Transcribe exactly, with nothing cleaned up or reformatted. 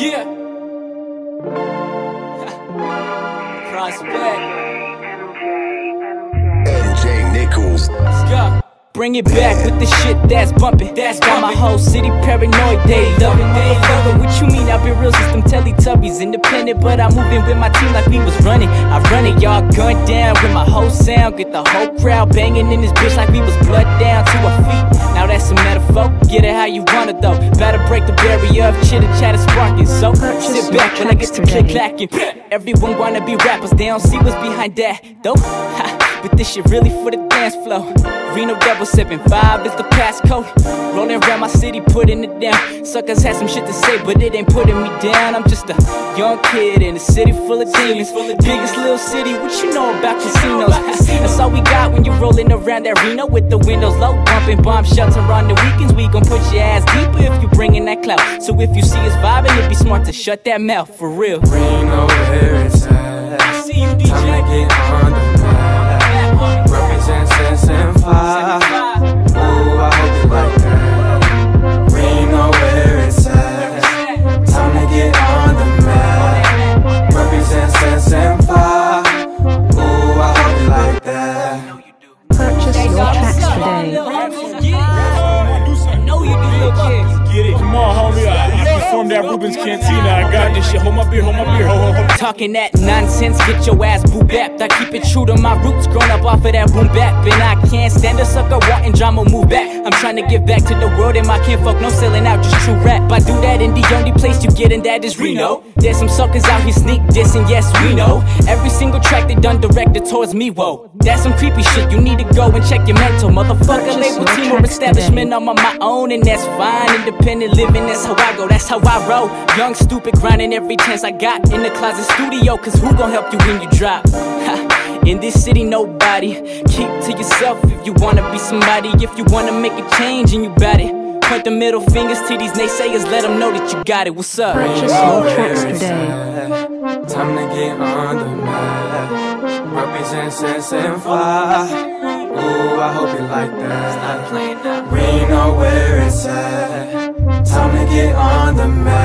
Yeah. Prospekt. M J Nichols. Let's go. Bring it back with the shit that's bumpin'. That's got my whole city paranoid. They loving, they loving. What you mean? I've been real since them Teletubbies. Independent, but I'm moving with my team like we was running. I run it, y'all gunned down with my whole sound. Get the whole crowd banging in this bitch like we was blood down to our feet. Now that's a metaphor. Get it how you want it though. Better break the barrier of chitter chatter sparking. So sit back when I get to click clacking. Everyone wanna be rappers, they don't see what's behind that. Dope. But this shit really for the dance floor. Reno double seven five is the passcode. Rolling around my city, putting it down. Suckers had some shit to say, but it ain't putting me down. I'm just a young kid in a city full of demons. Biggest little city, what you know about casinos? That's all we got when you rolling around that Reno with the windows low, bumping bomb shelter on the weekends. We gon' put your ass deeper if you bringin' that clout. So if you see us vibing, it'd be smart to shut that mouth for real. Reno Heritage, I see you D J. Time to get on the that Ruben's Cantina, I got this shit. Hold my beer, hold my beer, ho, ho, ho. Talking that nonsense, get your ass boo-bapped. I keep it true to my roots, grown up off of that boom bap. And I can't stand a sucker, wanting drama, move back. I'm trying to give back to the world and my can't fuck no selling out, just true rap. I do that in the only place you get, and that is Reno. There's some suckers out here sneak dissing, yes we know. Every single track they done directed towards me, whoa. That's some creepy shit, you need to go and check your mental. Motherfucker, label team or establishment, I'm on my own. And that's fine, independent living, that's how I go, that's how I roll. Young, stupid, grinding every chance I got. In the closet studio, cause who gon' help you when you drop? Ha, in this city, nobody. Keep to yourself if you wanna be somebody. If you wanna make a change and you bout it, point the middle fingers to these naysayers, let them know that you got it. What's up? Purchase more tracks today. Time to get on the map. Represent sense and fly. Ooh, I hope you like that. Stop playing that. We know where it's at. Time to get on the map.